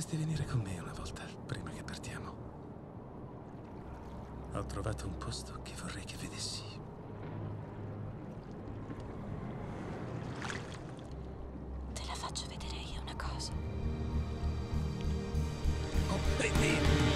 Dovresti venire con me una volta, prima che partiamo. Ho trovato un posto che vorrei che vedessi. Te la faccio vedere io una cosa. Oh, prendi!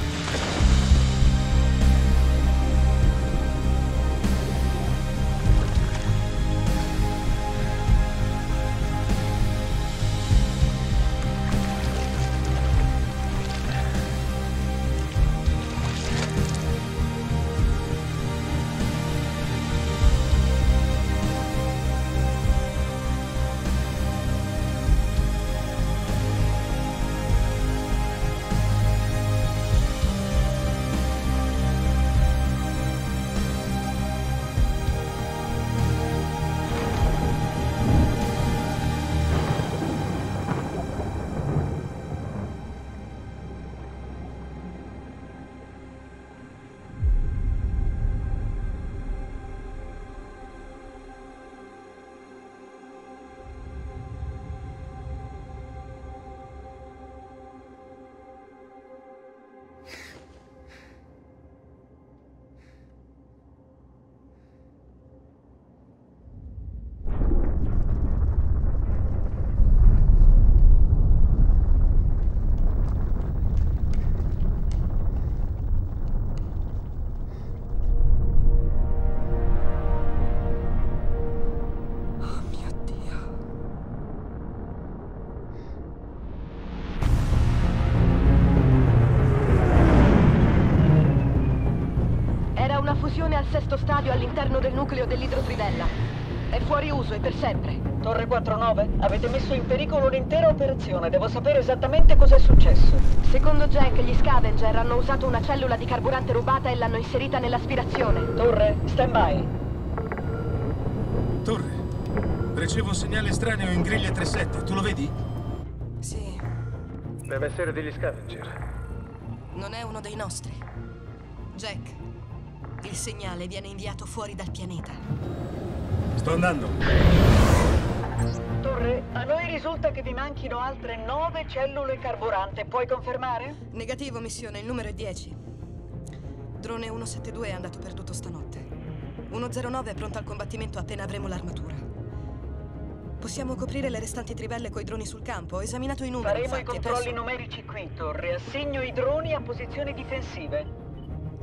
Sesto stadio all'interno del nucleo dell'idrotrivella. È fuori uso e per sempre. Torre 49, avete messo in pericolo l'intera operazione. Devo sapere esattamente cosa è successo. Secondo Jack, gli scavenger hanno usato una cellula di carburante rubata e l'hanno inserita nell'aspirazione. Torre, stand by. Torre, ricevo un segnale estraneo in griglia 37. Tu lo vedi? Sì. Deve essere degli scavenger. Non è uno dei nostri. Jack, il segnale viene inviato fuori dal pianeta. Sto andando. Torre, a noi risulta che vi manchino altre 9 cellule carburante. Puoi confermare? Negativo, missione. Il numero è 10. Drone 172 è andato perduto stanotte. 109 è pronto al combattimento appena avremo l'armatura. Possiamo coprire le restanti trivelle coi droni sul campo. Ho esaminato i numeri. Faremo i controlli numerici qui, Torre. Assegno i droni a posizioni difensive.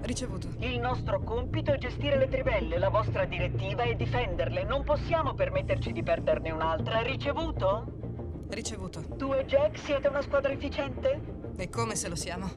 Ricevuto. Il nostro compito è gestire le trivelle, la vostra direttiva è difenderle. Non possiamo permetterci di perderne un'altra. Ricevuto? Ricevuto. Tu e Jack siete una squadra efficiente? E come se lo siamo?